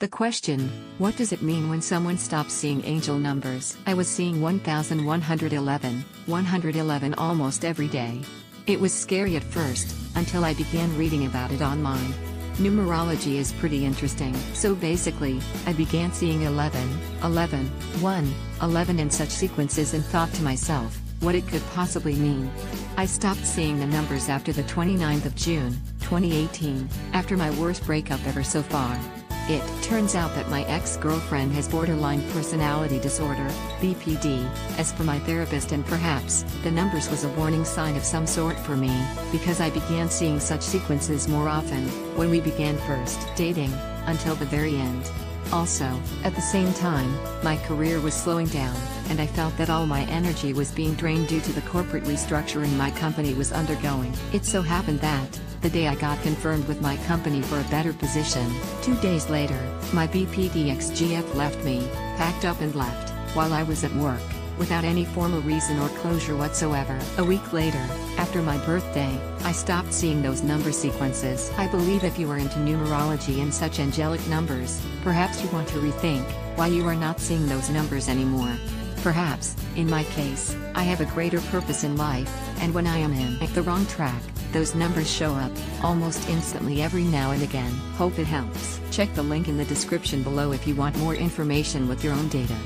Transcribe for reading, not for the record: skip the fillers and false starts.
The question, what does it mean when someone stops seeing angel numbers? I was seeing 1,111, 111 almost every day. It was scary at first, until I began reading about it online. Numerology is pretty interesting. So basically, I began seeing 11, 11, 1, 11 in such sequences and thought to myself, what it could possibly mean. I stopped seeing the numbers after the 29th of June, 2018, after my worst breakup ever so far. It turns out that my ex-girlfriend has borderline personality disorder, BPD, as for my therapist, and perhaps the numbers was a warning sign of some sort for me, because I began seeing such sequences more often, when we began first dating, until the very end. Also, at the same time, my career was slowing down, and I felt that all my energy was being drained due to the corporate restructuring my company was undergoing. It so happened that, the day I got confirmed with my company for a better position, 2 days later, my BPD ex-GF left me, packed up and left, while I was at work, without any formal reason or closure whatsoever. A week later, after my birthday, I stopped seeing those number sequences. I believe if you are into numerology and such angelic numbers, perhaps you want to rethink why you are not seeing those numbers anymore. Perhaps, in my case, I have a greater purpose in life, and when I am in the wrong track, those numbers show up almost instantly every now and again. Hope it helps. Check the link in the description below if you want more information with your own data.